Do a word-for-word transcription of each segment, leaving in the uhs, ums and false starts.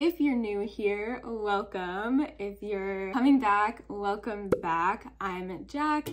If you're new here, welcome. If you're coming back, welcome back. I'm Jack.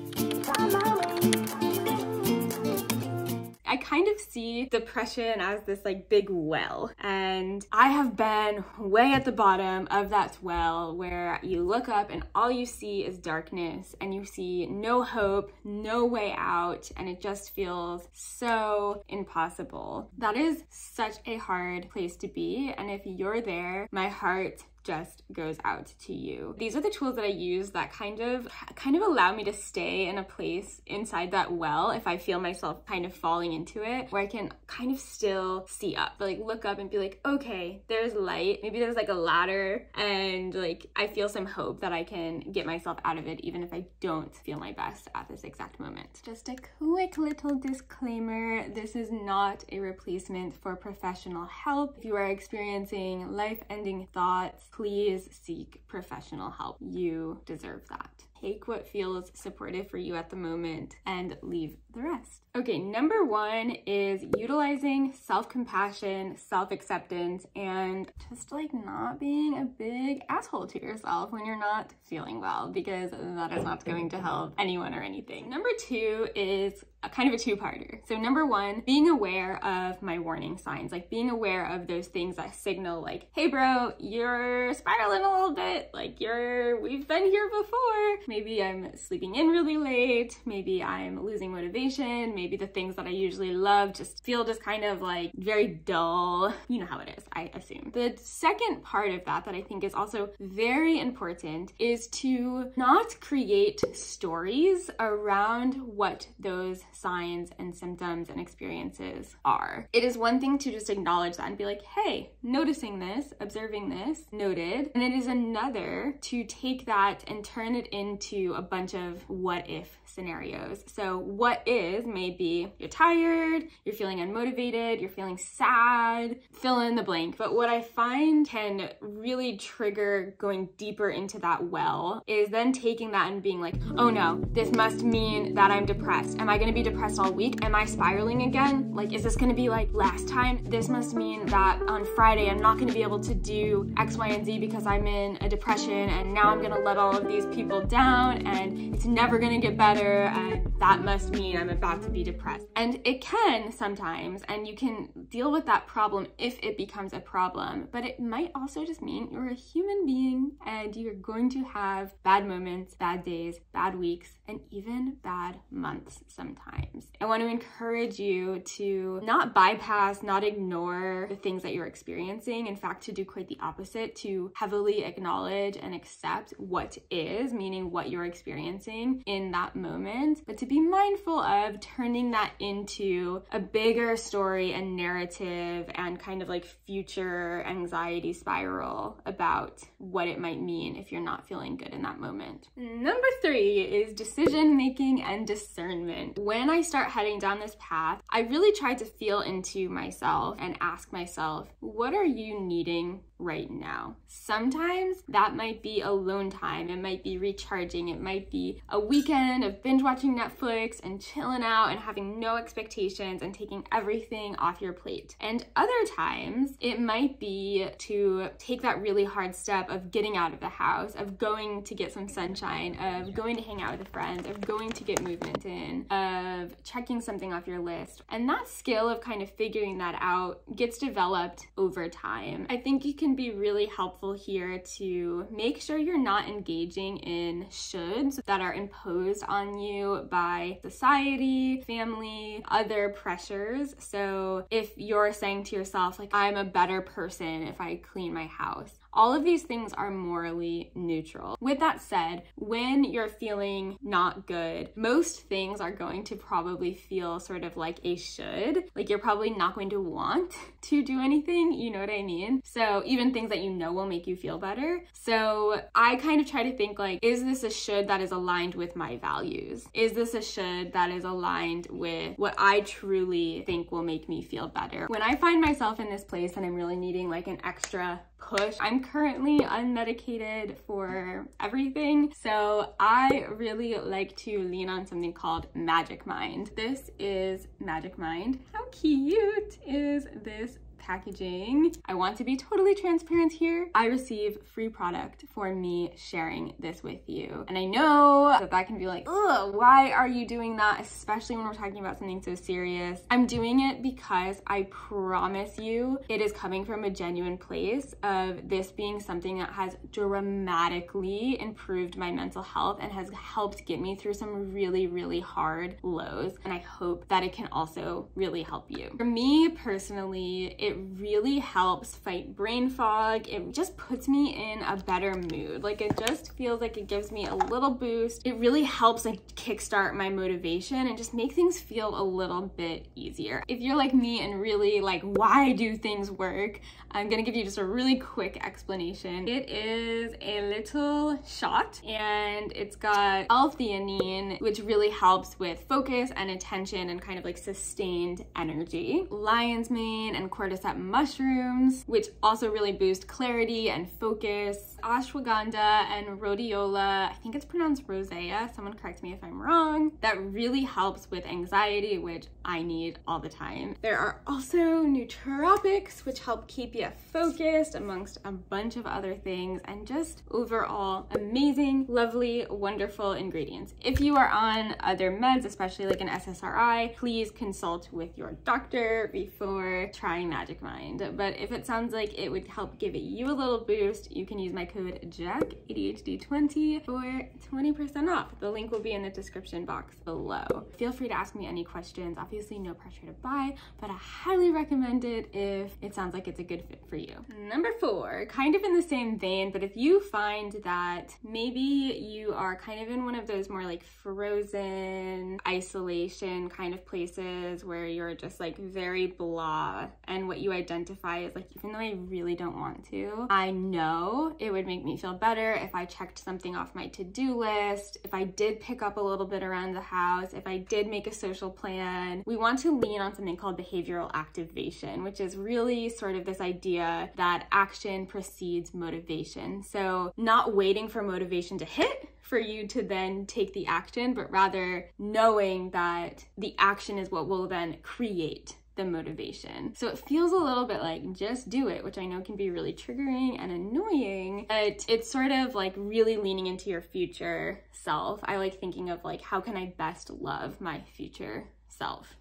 I kind of see depression as this like big well, and I have been way at the bottom of that well where you look up and all you see is darkness and you see no hope, no way out, and it just feels so impossible. That is such a hard place to be, and if you're there, my heart just goes out to you. These are the tools that I use that kind of kind of allow me to stay in a place inside that well if I feel myself kind of falling into it, where I can kind of still see up, like look up and be like, okay, there's light. Maybe there's like a ladder and like I feel some hope that I can get myself out of it even if I don't feel my best at this exact moment. Just a quick little disclaimer, this is not a replacement for professional help. If you are experiencing life-ending thoughts, please seek professional help. You deserve that. Take what feels supportive for you at the moment and leave the rest. Okay, number one is utilizing self-compassion, self-acceptance, and just like not being a big asshole to yourself when you're not feeling well, because that is not going to help anyone or anything. Number two is a kind of a two-parter. So number one, being aware of my warning signs, like being aware of those things that signal like, hey bro, you're spiraling a little bit, like you're, we've been here before. Maybe I'm sleeping in really late, maybe I'm losing motivation, maybe the things that I usually love just feel just kind of like very dull. You know how it is, I assume. The second part of that that I think is also very important is to not create stories around what those signs and symptoms and experiences are. It is one thing to just acknowledge that and be like, hey, noticing this, observing this, noted. And it is another to take that and turn it into to a bunch of what if scenarios. So what is maybe you're tired, you're feeling unmotivated, you're feeling sad, fill in the blank. But what I find can really trigger going deeper into that well is then taking that and being like, oh no, this must mean that I'm depressed. Am I gonna be depressed all week? Am I spiraling again? Like, is this gonna be like last time? This must mean that on Friday, I'm not gonna be able to do X, Y, and Z because I'm in a depression, and now I'm gonna let all of these people down, and it's never gonna get better, and that must mean I'm about to be depressed. And it can sometimes, and you can deal with that problem if it becomes a problem, but it might also just mean you're a human being and you're going to have bad moments, bad days, bad weeks, and even bad months sometimes. I want to encourage you to not bypass, not ignore the things that you're experiencing. In fact, to do quite the opposite, to heavily acknowledge and accept what is, meaning what you're experiencing in that moment, but to be mindful of turning that into a bigger story and narrative and kind of like future anxiety spiral about what it might mean if you're not feeling good in that moment. Number three is decision making and discernment. When I start heading down this path, I really try to feel into myself and ask myself, what are you needing right now? Sometimes that might be alone time, it might be recharging, it might be a weekend of binge watching Netflix and chilling out and having no expectations and taking everything off your plate. And other times it might be to take that really hard step of getting out of the house, of going to get some sunshine, of going to hang out with a friend, of going to get movement in, of checking something off your list. And that skill of kind of figuring that out gets developed over time. I think you can be really helpful here to make sure you're not engaging in shoulds that are imposed on you by society, family, other pressures. So if you're saying to yourself, like, I'm a better person if I clean my house, all of these things are morally neutral. With that said, when you're feeling not good, most things are going to probably feel sort of like a should. Like, you're probably not going to want to do anything, you know what I mean? So even things that you know will make you feel better. So I kind of try to think like, is this a should that is aligned with my values? Is this a should that is aligned with what I truly think will make me feel better? When I find myself in this place and I'm really needing like an extra push. I'm currently unmedicated for everything, so I really like to lean on something called Magic Mind. This is Magic Mind. How cute is this packaging. I want to be totally transparent here. I receive free product for me sharing this with you. And I know that that can be like, ugh, why are you doing that? Especially when we're talking about something so serious. I'm doing it because I promise you it is coming from a genuine place of this being something that has dramatically improved my mental health and has helped get me through some really, really hard lows. And I hope that it can also really help you. For me personally, it really helps fight brain fog. It just puts me in a better mood. Like it just feels like it gives me a little boost. It really helps like kickstart my motivation and just make things feel a little bit easier. If you're like me and really like, why do things work? I'm gonna give you just a really quick explanation. It is a little shot and it's got L-theanine, which really helps with focus and attention and kind of like sustained energy. Lion's mane and cordyceps mushrooms, which also really boost clarity and focus. Ashwagandha and rhodiola, I think it's pronounced rosea, someone correct me if I'm wrong. That really helps with anxiety, which I need all the time. There are also nootropics, which help keep you focused amongst a bunch of other things, and just overall amazing, lovely, wonderful ingredients. If you are on other meds, especially like an S S R I, please consult with your doctor before trying Magic Mind. But if it sounds like it would help give you a little boost, you can use my code J A K A D H D twenty for twenty percent off. The link will be in the description box below. Feel free to ask me any questions. Obviously, no pressure to buy, but I highly recommend it if it sounds like it's a good fit for you. Number four, kind of in the same vein, but if you find that maybe you are kind of in one of those more like frozen isolation kind of places where you're just like very blah, and what you identify is like, even though I really don't want to, I know it would make me feel better if I checked something off my to-do list, if I did pick up a little bit around the house, if I did make a social plan. We want to lean on something called behavioral activation, which is really sort of this idea that action precedes motivation. So not waiting for motivation to hit for you to then take the action, but rather knowing that the action is what will then create the motivation. So it feels a little bit like just do it, which I know can be really triggering and annoying, but it's sort of like really leaning into your future self. I like thinking of like, how can I best love my future self?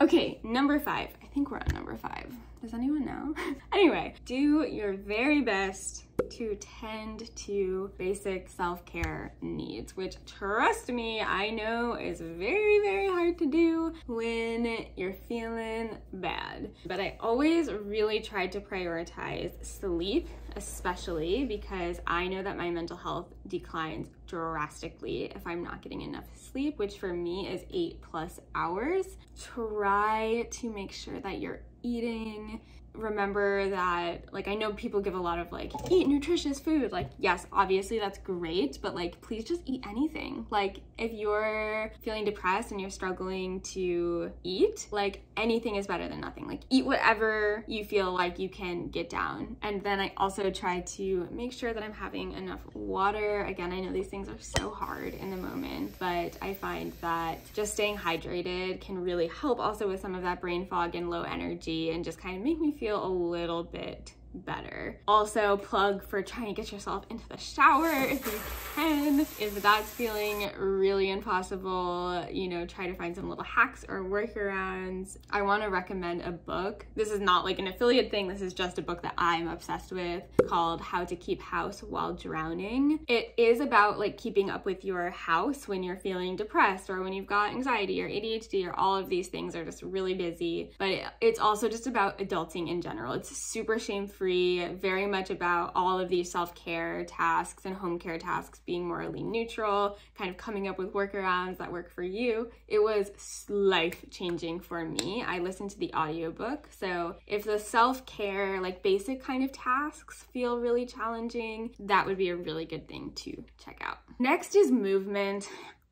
Okay, number five. I think we're on number five. Does anyone know? Anyway, do your very best to tend to basic self-care needs, which, trust me, I know is very, very hard to do when you're feeling bad. But I always really try to prioritize sleep, especially because I know that my mental health declines drastically if I'm not getting enough sleep, which for me is eight plus hours. Try to make sure that you're eating. Remember that, like, I know people give a lot of like, eat nutritious food. Like, yes, obviously that's great, but like, please just eat anything. Like, if you're feeling depressed and you're struggling to eat, like anything is better than nothing. Like, eat whatever you feel like you can get down. And then I also try to make sure that I'm having enough water. Again, I know these things are so hard in the moment, but I find that just staying hydrated can really help also with some of that brain fog and low energy, and just kind of make me feel a little bit better. Also, plug for trying to get yourself into the shower if you can. If that's feeling really impossible, you know, try to find some little hacks or workarounds. I want to recommend a book. This is not like an affiliate thing. This is just a book that I'm obsessed with called How to Keep House While Drowning. It is about like keeping up with your house when you're feeling depressed or when you've got anxiety or A D H D or all of these things are just really busy. But it's also just about adulting in general. It's super shameful. Free, very much about all of these self-care tasks and home care tasks being morally neutral, kind of coming up with workarounds that work for you. It was life-changing for me. I listened to the audiobook, so if the self-care, like basic kind of tasks feel really challenging, that would be a really good thing to check out. Next is movement.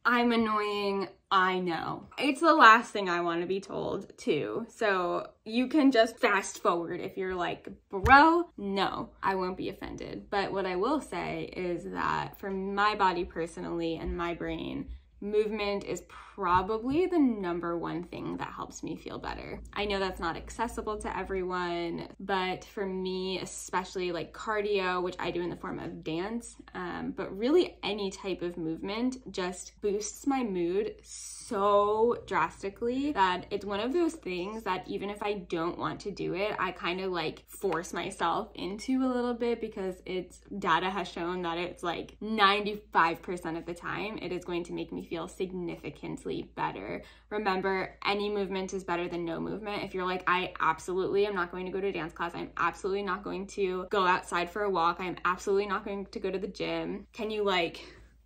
I'm annoying, I know. It's the last thing I want to be told too. So you can just fast forward if you're like, bro, no, I won't be offended. But what I will say is that for my body personally and my brain, movement is probably the number one thing that helps me feel better. I know that's not accessible to everyone, but for me, especially like cardio, which I do in the form of dance, um, but really any type of movement just boosts my mood so drastically that it's one of those things that even if I don't want to do it, I kind of like force myself into a little bit, because it's data has shown that it's like ninety-five percent of the time it is going to make me feel significantly better. Remember, any movement is better than no movement. If you're like, I absolutely am not going to go to a dance class, I'm absolutely not going to go outside for a walk, I'm absolutely not going to go to the gym, can you like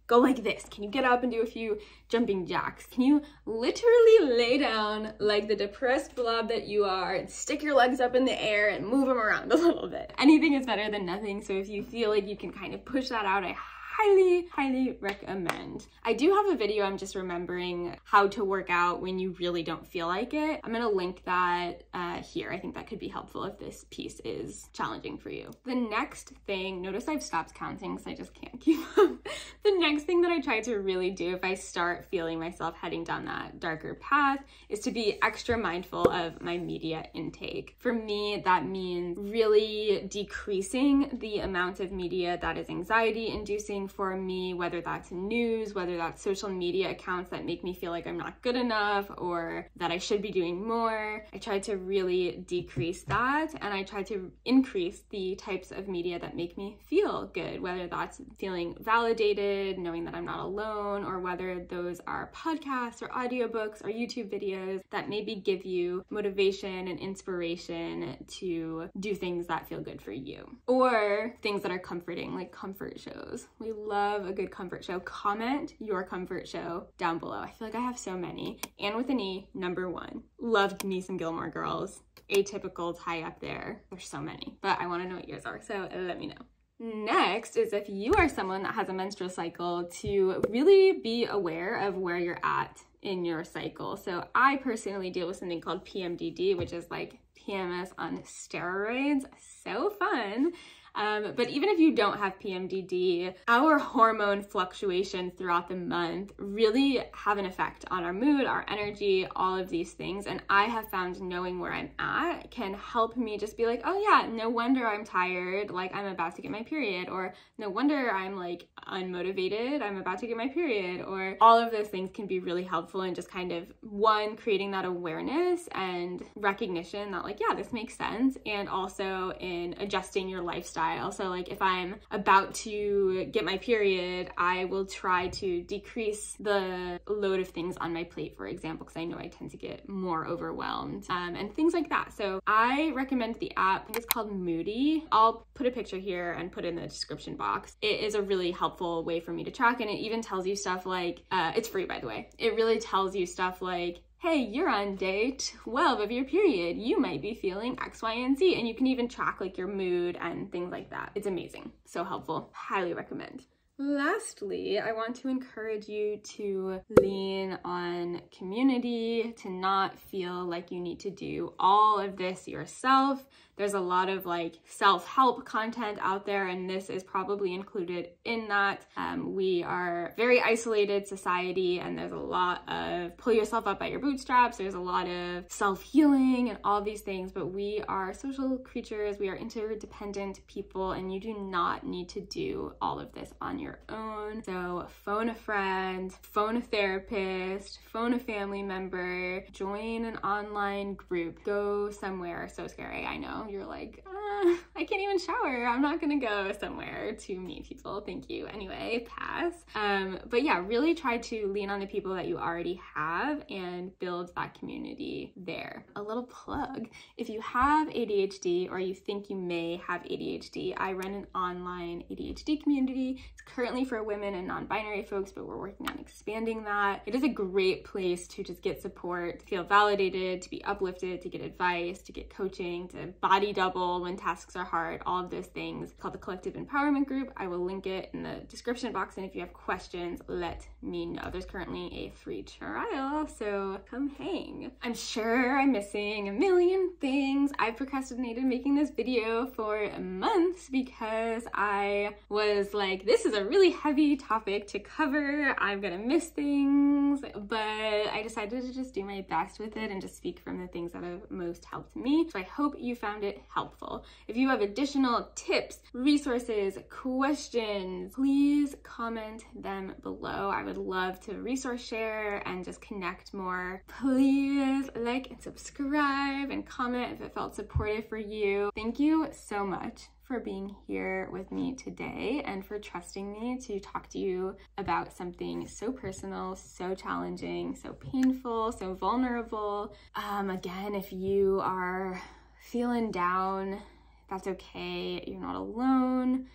go like this? Can you get up and do a few jumping jacks? Can you literally lay down like the depressed blob that you are and stick your legs up in the air and move them around a little bit? Anything is better than nothing. So if you feel like you can kind of push that out, I highly, highly recommend. I do have a video, I'm just remembering, how to work out when you really don't feel like it. I'm gonna link that uh, here. I think that could be helpful if this piece is challenging for you. The next thing, notice I've stopped counting because I just can't keep up. The next thing that I try to really do if I start feeling myself heading down that darker path is to be extra mindful of my media intake. For me, that means really decreasing the amount of media that is anxiety-inducing for me, whether that's news, whether that's social media accounts that make me feel like I'm not good enough or that I should be doing more. I try to really decrease that, and I try to increase the types of media that make me feel good, whether that's feeling validated, knowing that I'm not alone, or whether those are podcasts or audiobooks or YouTube videos that maybe give you motivation and inspiration to do things that feel good for you, or things that are comforting, like comfort shows. We love a good comfort show. Comment your comfort show down below. I feel like I have so many. And with an E, number one. Loved me some Gilmore Girls. Atypical's high up there. There's so many, but I want to know what yours are, so let me know. Next is, if you are someone that has a menstrual cycle, to really be aware of where you're at in your cycle. So I personally deal with something called P M D D, which is like P M S on steroids. So fun. Um, but even if you don't have P M D D, our hormone fluctuations throughout the month really have an effect on our mood, our energy, all of these things. And I have found knowing where I'm at can help me just be like, oh yeah, no wonder I'm tired, like I'm about to get my period, or no wonder I'm like unmotivated, I'm about to get my period, or all of those things can be really helpful in just kind of, one, creating that awareness and recognition that like, yeah, this makes sense, and also in adjusting your lifestyle. So like if I'm about to get my period, I will try to decrease the load of things on my plate, for example, because I know I tend to get more overwhelmed, um, and things like that. So I recommend the app, I think it's called Moody. I'll put a picture here and put it in the description box. It is a really helpful way for me to track, and it even tells you stuff like, uh, it's free, by the way. It really tells you stuff like, hey, you're on day twelve of your period, you might be feeling X, Y, and Z. And you can even track like your mood and things like that. It's amazing. So helpful. Highly recommend. Lastly, I want to encourage you to lean on community, to not feel like you need to do all of this yourself. There's a lot of like self-help content out there, and this is probably included in that. Um, we are very isolated society, and there's a lot of pull yourself up by your bootstraps. There's a lot of self-healing and all these things, but we are social creatures. We are interdependent people, and you do not need to do all of this on your own. So phone a friend, phone a therapist, phone a family member, join an online group, go somewhere. So scary, I know. You're like, uh, I can't even shower, I'm not gonna go somewhere to meet people. Thank you. Anyway, pass. Um, but yeah, really try to lean on the people that you already have and build that community there. A little plug. If you have A D H D, or you think you may have A D H D, I run an online A D H D community. It's currently for women and non-binary folks, but we're working on expanding that. It is a great place to just get support, to feel validated, to be uplifted, to get advice, to get coaching, to buy body double when tasks are hard, all of those things. It's called the Collective Empowerment Group. I will link it in the description box, and if you have questions, let me know. There's currently a free trial, so come hang. I'm sure I'm missing a million things. I've procrastinated making this video for months because I was like, this is a really heavy topic to cover. I'm gonna miss things, but I decided to just do my best with it and just speak from the things that have most helped me. So I hope you found it helpful. If you have additional tips, resources, questions, please comment them below. I would love to resource share and just connect more. Please like and subscribe and comment if it felt supportive for you. Thank you so much for being here with me today and for trusting me to talk to you about something so personal, so challenging, so painful, so vulnerable. Um, again, if you are feeling down, that's okay. You're not alone.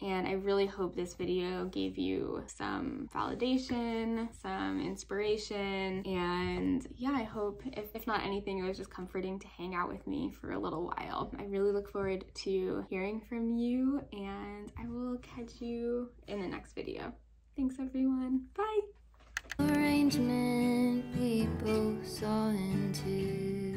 And I really hope this video gave you some validation, some inspiration, and yeah, I hope, if, if not anything, it was just comforting to hang out with me for a little while. I really look forward to hearing from you, and I will catch you in the next video. Thanks, everyone. Bye! Arrangement we both saw into.